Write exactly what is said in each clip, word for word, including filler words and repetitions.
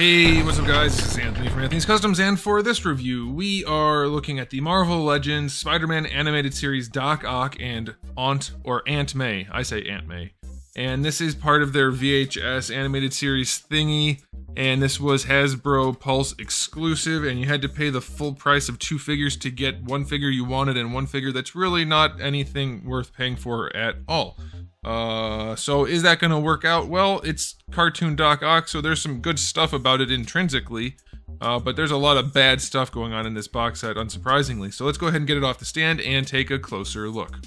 Hey, what's up guys? This is Anthony from Anthony's Customs, and for this review, we are looking at the Marvel Legends Spider-Man animated series Doc Ock and Aunt or Aunt May. I say Aunt May. And this is part of their V H S animated series thingy, and this was Hasbro Pulse exclusive, and you had to pay the full price of two figures to get one figure you wanted and one figure that's really not anything worth paying for at all. Uh, so is that going to work out? Well, it's cartoon Doc Ock, so there's some good stuff about it intrinsically, uh, but there's a lot of bad stuff going on in this box set, unsurprisingly. So let's go ahead and get it off the stand and take a closer look.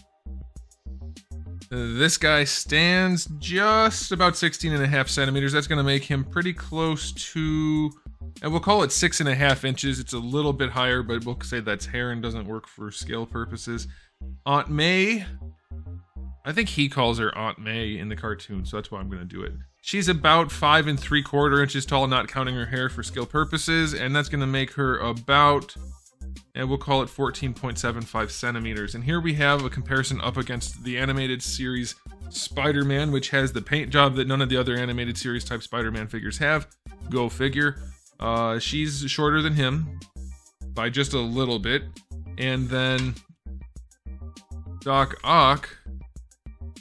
This guy stands just about sixteen and a half centimeters. That's going to make him pretty close to, and we'll call it six and a half inches. It's a little bit higher, but we'll say that's hair and doesn't work for scale purposes. Aunt May, I think he calls her Aunt May in the cartoon, so that's why I'm going to do it. She's about five and three quarter inches tall, not counting her hair for skill purposes, and that's going to make her about, and we'll call it fourteen point seven five centimeters. And here we have a comparison up against the animated series Spider-Man, which has the paint job that none of the other animated series type Spider-Man figures have. Go figure. Uh, she's shorter than him by just a little bit. And then Doc Ock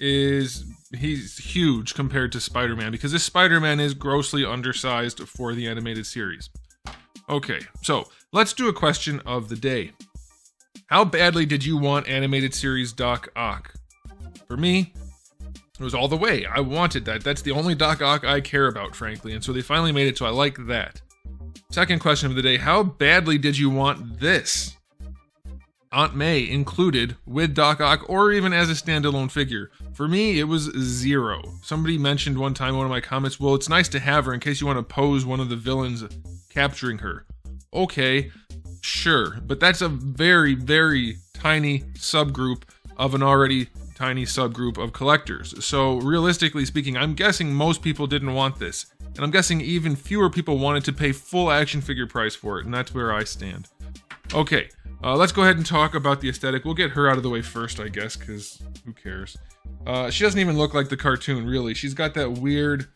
is he's huge compared to Spider-Man, because this Spider-Man is grossly undersized for the animated series. Okay, so let's do a question of the day. How badly did you want animated series Doc Ock? For me, it was all the way. I wanted that. That's the only Doc Ock I care about, frankly, and so they finally made it, so I like that. Second question of the day, how badly did you want this? Aunt May included with Doc Ock, or even as a standalone figure. For me, it was zero. Somebody mentioned one time in one of my comments, well, it's nice to have her in case you want to pose one of the villains capturing her. Okay, sure, but that's a very, very tiny subgroup of an already tiny subgroup of collectors. So realistically speaking, I'm guessing most people didn't want this. And I'm guessing even fewer people wanted to pay full action figure price for it, and that's where I stand. Okay, uh, let's go ahead and talk about the aesthetic. We'll get her out of the way first, I guess, because who cares? Uh, she doesn't even look like the cartoon, really. She's got that weird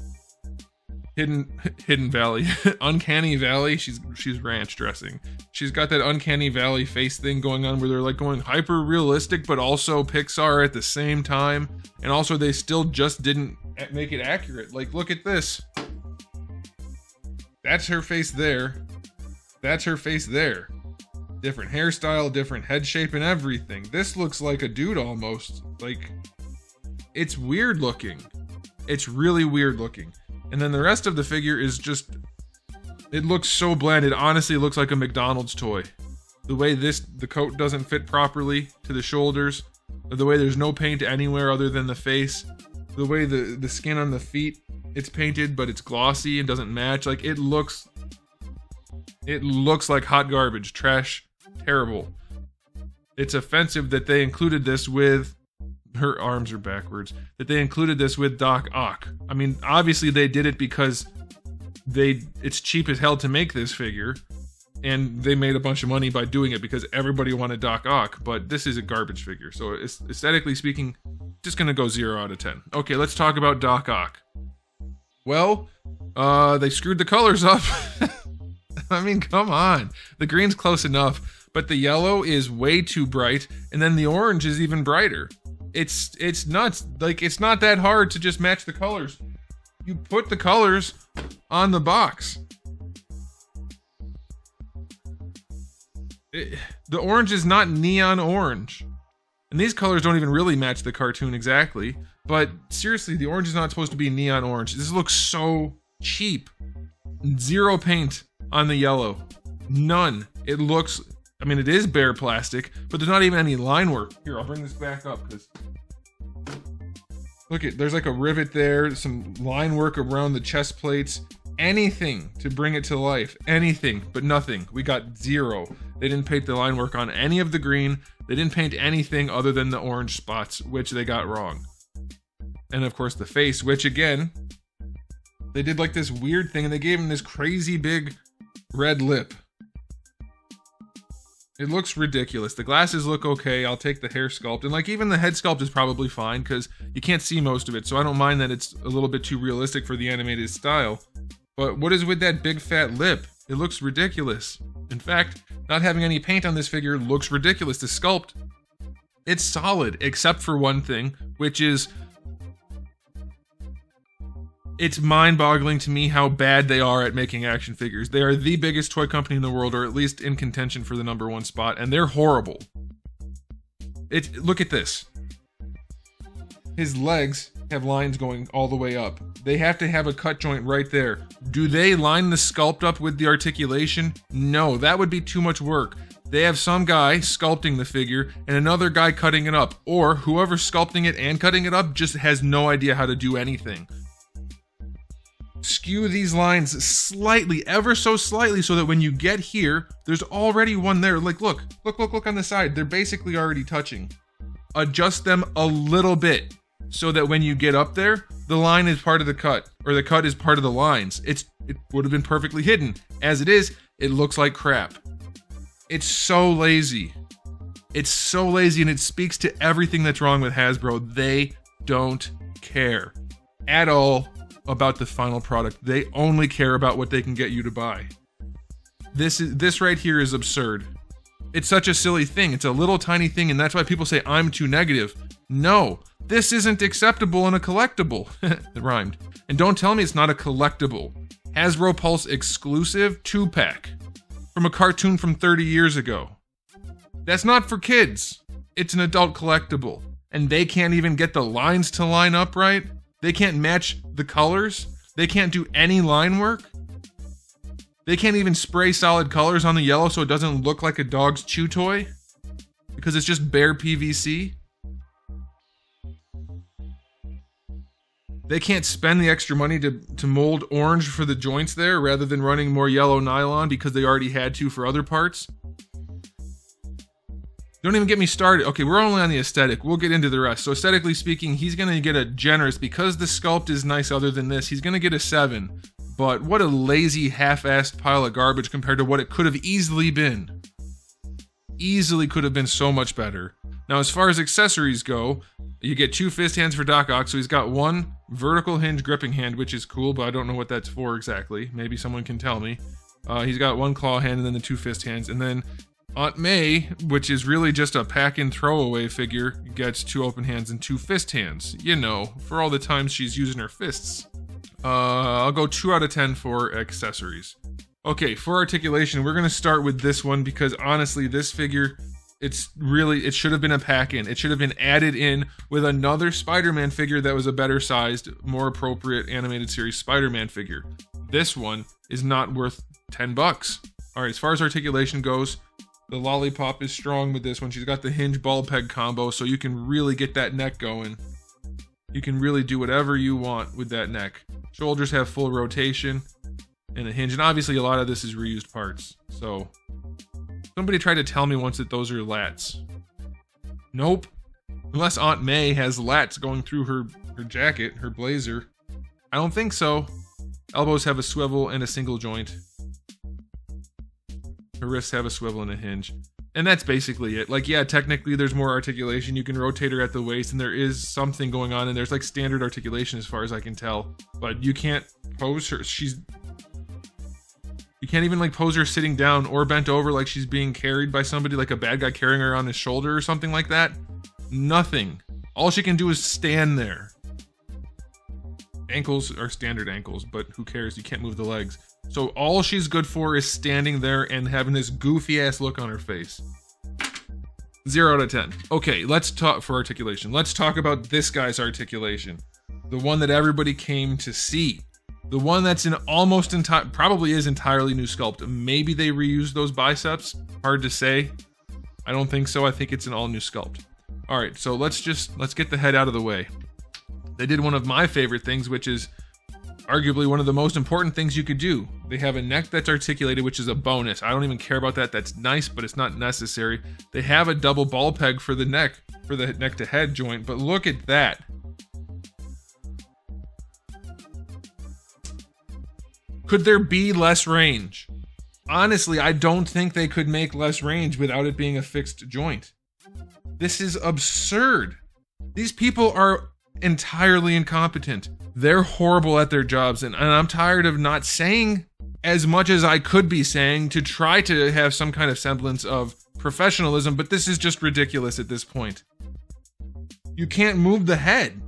hidden hidden valley, uncanny valley. She's she's ranch dressing. She's got that uncanny valley face thing going on where they're like going hyper realistic, but also Pixar at the same time. And also they still just didn't make it accurate. Like, look at this. That's her face there. That's her face there. Different hairstyle, different head shape and everything. This looks like a dude almost. Like, it's weird looking. It's really weird looking. And then the rest of the figure is just, it looks so bland. It honestly looks like a McDonald's toy. The way this, the coat doesn't fit properly to the shoulders. The way there's no paint anywhere other than the face. The way the, the skin on the feet, it's painted, but it's glossy and doesn't match. Like, it looks, it looks like hot garbage, trash. Terrible. It's offensive that they included this with, her arms are backwards, that they included this with Doc Ock. I mean, obviously they did it because they it's cheap as hell to make this figure, and they made a bunch of money by doing it because everybody wanted Doc Ock, but this is a garbage figure. So it's, aesthetically speaking, just gonna go zero out of ten. Okay, let's talk about Doc Ock. Well, uh, they screwed the colors up. I mean, come on. The green's close enough, but the yellow is way too bright, and then the orange is even brighter. It's it's nuts. Like, it's not that hard to just match the colors. You put the colors on the box. It, the orange is not neon orange. And these colors don't even really match the cartoon exactly. But seriously, the orange is not supposed to be neon orange. This looks so cheap. Zero paint on the yellow. None. It looks, I mean, it is bare plastic, but there's not even any line work. Here, I'll bring this back up because look at, there's like a rivet there, some line work around the chest plates, anything to bring it to life, anything, but nothing. We got zero. They didn't paint the line work on any of the green. They didn't paint anything other than the orange spots, which they got wrong. And of course the face, which again, they did like this weird thing and they gave him this crazy big red lip. It looks ridiculous. The glasses look okay. I'll take the hair sculpt. And like even the head sculpt is probably fine because you can't see most of it. So I don't mind that it's a little bit too realistic for the animated style. But what is with that big fat lip? It looks ridiculous. In fact, not having any paint on this figure looks ridiculous to sculpt. It's solid, except for one thing, which is... it's mind-boggling to me how bad they are at making action figures. They are the biggest toy company in the world, or at least in contention for the number one spot, and they're horrible. It, look at this. His legs have lines going all the way up. They have to have a cut joint right there. Do they line the sculpt up with the articulation? No, that would be too much work. They have some guy sculpting the figure and another guy cutting it up, or whoever's sculpting it and cutting it up just has no idea how to do anything. Skew these lines slightly, ever so slightly, so that when you get here, there's already one there. Like, look, look, look, look on the side. They're basically already touching. Adjust them a little bit so that when you get up there, the line is part of the cut, or the cut is part of the lines. It's, it would have been perfectly hidden. As it is, it looks like crap. It's so lazy. It's so lazy, and it speaks to everything that's wrong with Hasbro. They don't care at all about the final product. They only care about what they can get you to buy. This is this right here is absurd. It's such a silly thing. It's a little tiny thing, and that's why people say I'm too negative. No, this isn't acceptable in a collectible. It rhymed. And don't tell me it's not a collectible. Hasbro Pulse exclusive two-pack from a cartoon from thirty years ago. That's not for kids. It's an adult collectible, and they can't even get the lines to line up right. They can't match the colors. They can't do any line work. They can't even spray solid colors on the yellow so it doesn't look like a dog's chew toy, because it's just bare P V C. They can't spend the extra money to, to mold orange for the joints there rather than running more yellow nylon because they already had to for other parts. Don't even get me started. Okay, we're only on the aesthetic. We'll get into the rest. So aesthetically speaking, he's going to get a generous, because the sculpt is nice other than this, he's going to get a seven. But what a lazy, half-assed pile of garbage compared to what it could have easily been. Easily could have been so much better. Now, as far as accessories go, you get two fist hands for Doc Ock. So he's got one vertical hinge gripping hand, which is cool, but I don't know what that's for exactly. Maybe someone can tell me. Uh, he's got one claw hand and then the two fist hands. And then Aunt May, which is really just a pack-in throwaway figure, gets two open hands and two fist hands. You know, for all the times she's using her fists. Uh, I'll go two out of ten for accessories. Okay, for articulation, we're going to start with this one because honestly, this figure, it's really, it should have been a pack-in. It should have been added in with another Spider-Man figure that was a better-sized, more appropriate animated series Spider-Man figure. This one is not worth ten bucks. All right, as far as articulation goes, the lollipop is strong with this one. She's got the hinge ball peg combo, so you can really get that neck going. You can really do whatever you want with that neck. Shoulders have full rotation and a hinge, and obviously a lot of this is reused parts. So somebody tried to tell me once that those are lats. Nope. Unless Aunt May has lats going through her, her jacket, her blazer. I don't think so. Elbows have a swivel and a single joint. Her wrists have a swivel and a hinge. And that's basically it. Like, yeah, technically there's more articulation. You can rotate her at the waist and there is something going on, and there's like standard articulation as far as I can tell. But you can't pose her. She's... You can't even like pose her sitting down or bent over like she's being carried by somebody, like a bad guy carrying her on his shoulder or something like that. Nothing. All she can do is stand there. Ankles are standard ankles, but who cares? You can't move the legs. So all she's good for is standing there and having this goofy ass look on her face. zero out of ten. Okay, let's talk for articulation. Let's talk about this guy's articulation. The one that everybody came to see. The one that's an almost entire, probably is entirely new sculpt. Maybe they reused those biceps. Hard to say. I don't think so. I think it's an all new sculpt. All right, so let's just, let's get the head out of the way. They did one of my favorite things, which is arguably one of the most important things you could do. They have a neck that's articulated, which is a bonus. I don't even care about that. That's nice, but it's not necessary. They have a double ball peg for the neck, for the neck to head joint, but look at that. Could there be less range? Honestly, I don't think they could make less range without it being a fixed joint. This is absurd. These people are entirely incompetent. They're horrible at their jobs, and, and I'm tired of not saying as much as I could be saying to try to have some kind of semblance of professionalism, but this is just ridiculous at this point. You can't move the head.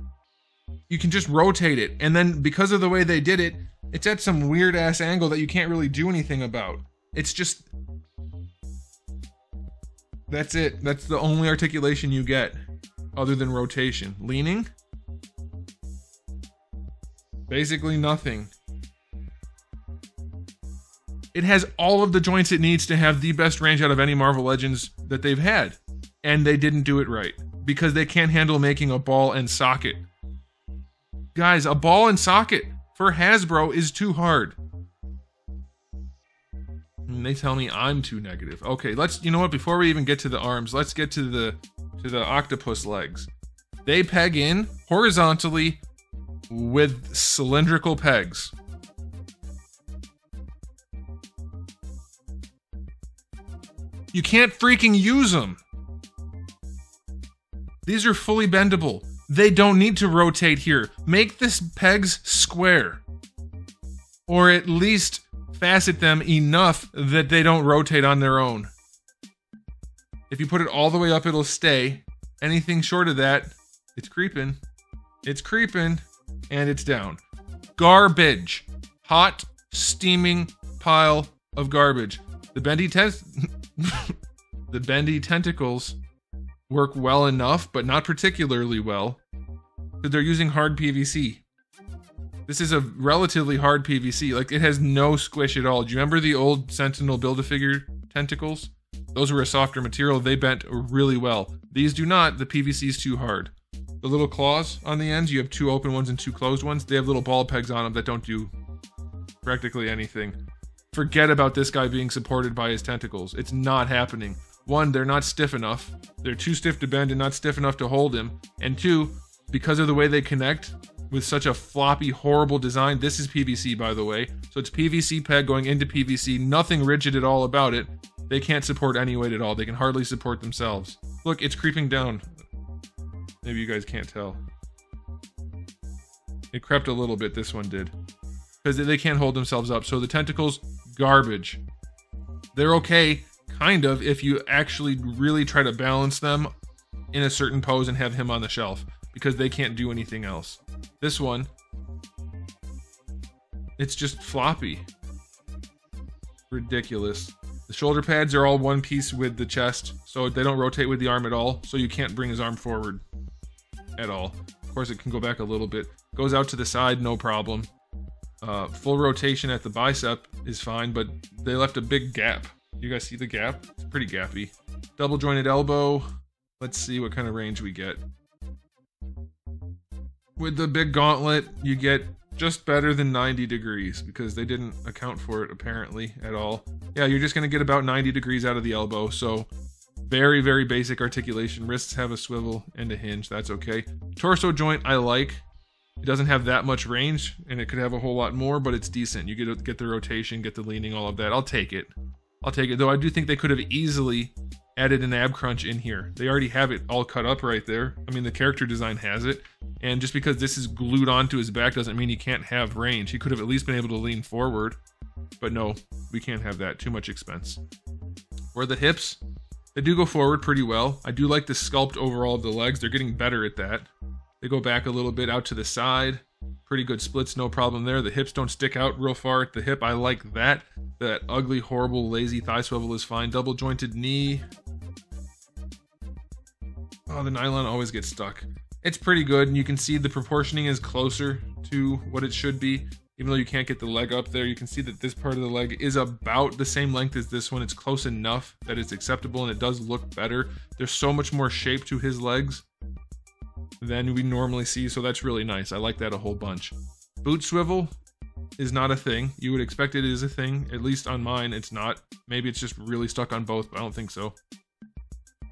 You can just rotate it, and then because of the way they did it, it's at some weird ass angle that you can't really do anything about. It's just... that's it. That's the only articulation you get, other than rotation. Leaning? Basically nothing. It has all of the joints it needs to have the best range out of any Marvel Legends that they've had. And they didn't do it right, because they can't handle making a ball and socket. Guys, a ball and socket for Hasbro is too hard. And they tell me I'm too negative. Okay, let's, you know what, before we even get to the arms, let's get to the to the octopus legs. They peg in horizontally with cylindrical pegs. You can't freaking use them. These are fully bendable. They don't need to rotate here. Make this pegs square. Or at least facet them enough that they don't rotate on their own. If you put it all the way up, it'll stay. Anything short of that, it's creeping. It's creeping. And it's down. Garbage. Hot, steaming pile of garbage. The bendy tent... the bendy tentacles work well enough, but not particularly well, because they're using hard P V C. This is a relatively hard P V C. Like, it has no squish at all. Do you remember the old Sentinel Build-A-Figure tentacles? Those were a softer material. They bent really well. These do not. The P V C is too hard. The little claws on the ends, you have two open ones and two closed ones. They have little ball pegs on them that don't do practically anything. Forget about this guy being supported by his tentacles. It's not happening. One, they're not stiff enough. They're too stiff to bend and not stiff enough to hold him. And two, because of the way they connect with such a floppy, horrible design, this is P V C, by the way. So it's P V C peg going into P V C, nothing rigid at all about it. They can't support any weight at all. They can hardly support themselves. Look, it's creeping down. Maybe you guys can't tell. It crept a little bit, this one did. Because they can't hold themselves up. So the tentacles, garbage. They're okay, kind of, if you actually really try to balance them in a certain pose and have him on the shelf. Because they can't do anything else. This one, it's just floppy. Ridiculous. The shoulder pads are all one piece with the chest. So they don't rotate with the arm at all. So you can't bring his arm forward at all. Of course, it can go back a little bit. Goes out to the side, no problem. Uh, full rotation at the bicep is fine, but they left a big gap. You guys see the gap? It's pretty gappy. Double jointed elbow. Let's see what kind of range we get. With the big gauntlet, you get just better than ninety degrees, because they didn't account for it apparently at all. Yeah, you're just gonna get about ninety degrees out of the elbow, so... very, very basic articulation. Wrists have a swivel and a hinge. That's okay. Torso joint, I like. It doesn't have that much range, and it could have a whole lot more, but it's decent. You get, get the rotation, get the leaning, all of that. I'll take it. I'll take it, though I do think they could have easily added an ab crunch in here. They already have it all cut up right there. I mean, the character design has it, and just because this is glued onto his back doesn't mean he can't have range. He could have at least been able to lean forward, but no, we can't have that. Too much expense. Or the hips. They do go forward pretty well. I do like the sculpt overall of the legs. They're getting better at that. They go back a little bit out to the side. Pretty good splits, no problem there. The hips don't stick out real far at the hip. I like that. That ugly, horrible, lazy thigh swivel is fine. Double jointed knee. Oh, the nylon always gets stuck. It's pretty good, and you can see the proportioning is closer to what it should be. Even though you can't get the leg up there, you can see that this part of the leg is about the same length as this one. It's close enough that it's acceptable, and it does look better. There's so much more shape to his legs than we normally see, so that's really nice. I like that a whole bunch. Boot swivel is not a thing. You would expect it is a thing. At least on mine, it's not. Maybe it's just really stuck on both, but I don't think so.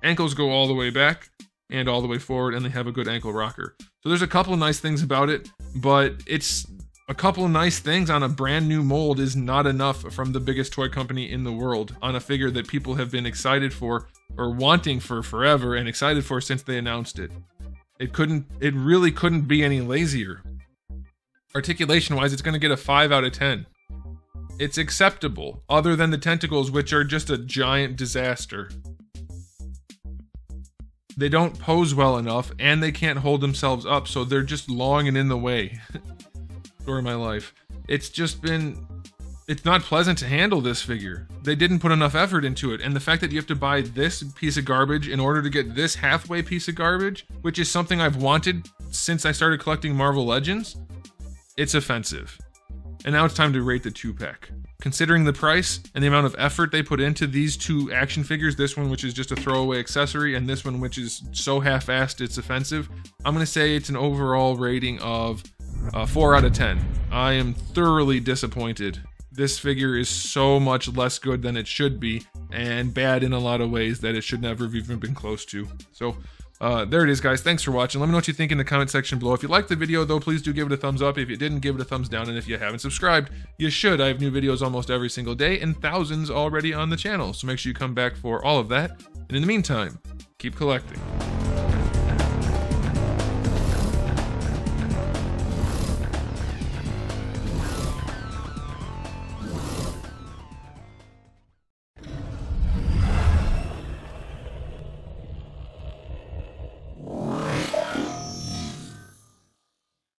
Ankles go all the way back and all the way forward, and they have a good ankle rocker. So there's a couple of nice things about it, but it's... a couple of nice things on a brand new mold is not enough from the biggest toy company in the world on a figure that people have been excited for or wanting for forever and excited for since they announced it. It couldn't, it really couldn't be any lazier. Articulation-wise, it's going to get a five out of ten. It's acceptable, other than the tentacles, which are just a giant disaster. They don't pose well enough, and they can't hold themselves up, so they're just long and in the way. Story of my life. It's just been... It's not pleasant to handle this figure. They didn't put enough effort into it, and the fact that you have to buy this piece of garbage in order to get this halfway piece of garbage, which is something I've wanted since I started collecting Marvel Legends, it's offensive. And now it's time to rate the two-pack. Considering the price and the amount of effort they put into these two action figures, this one which is just a throwaway accessory, and this one which is so half-assed it's offensive, I'm gonna say it's an overall rating of uh, four out of ten. I am thoroughly disappointed. This figure is so much less good than it should be, and bad in a lot of ways that it should never have even been close to. So, uh, there it is, guys. Thanks for watching. Let me know what you think in the comment section below. If you liked the video, though, please do give it a thumbs up. If you didn't, give it a thumbs down. And if you haven't subscribed, you should. I have new videos almost every single day, and thousands already on the channel. So make sure you come back for all of that. And in the meantime, keep collecting.